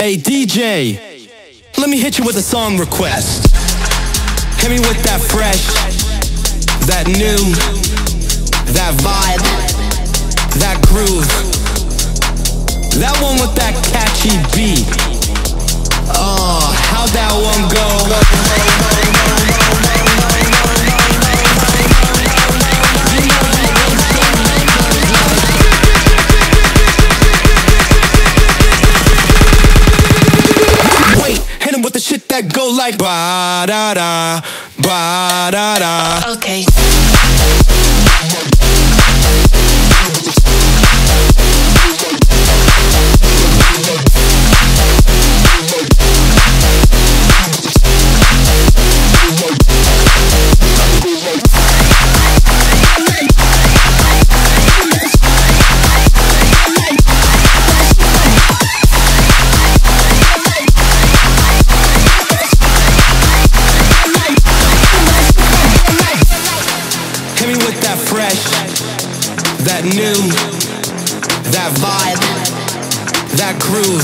Hey DJ, let me hit you with a song request. Hit me with that fresh, that new, that vibe, that groove, that one with that catchy beat. Oh, how that one shit that go like ba da da ba da da. Okay. That fresh, that new, that vibe, that groove,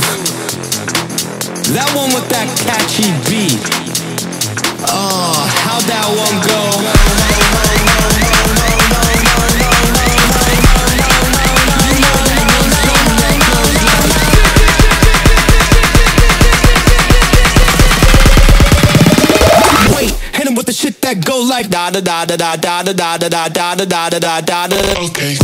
that one with that catchy beat. Oh, how'd that one go? Wait, hit him with the shit that go like da da da da da da da da da da da da da da. Okay.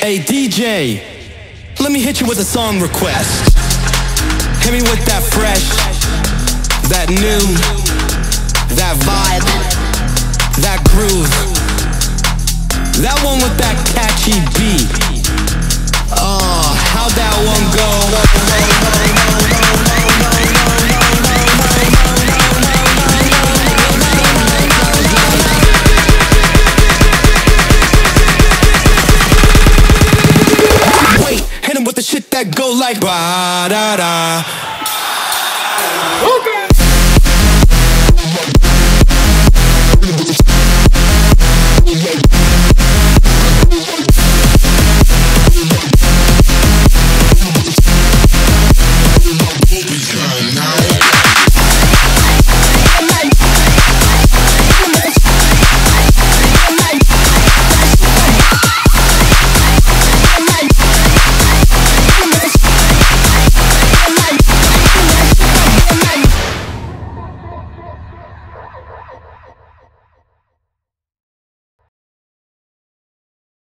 Hey DJ, let me hit you with a song request. Hit me with that fresh, that new, that vibe, that groove, that one with that catchy beat. Oh, how'd that one go? That go like ba da da